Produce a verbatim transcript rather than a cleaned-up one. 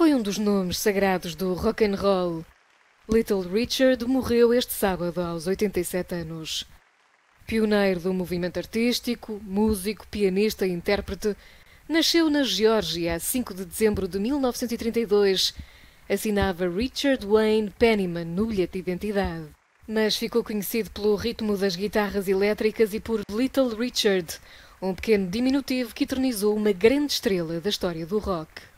foi um dos nomes sagrados do rock and roll. Little Richard morreu este sábado aos oitenta e sete anos. Pioneiro do movimento artístico, músico, pianista e intérprete, nasceu na Geórgia a cinco de dezembro de mil novecentos e trinta e dois. Assinava Richard Wayne Penniman no bilhete de identidade. Mas ficou conhecido pelo ritmo das guitarras elétricas e por Little Richard, um pequeno diminutivo que eternizou uma grande estrela da história do rock.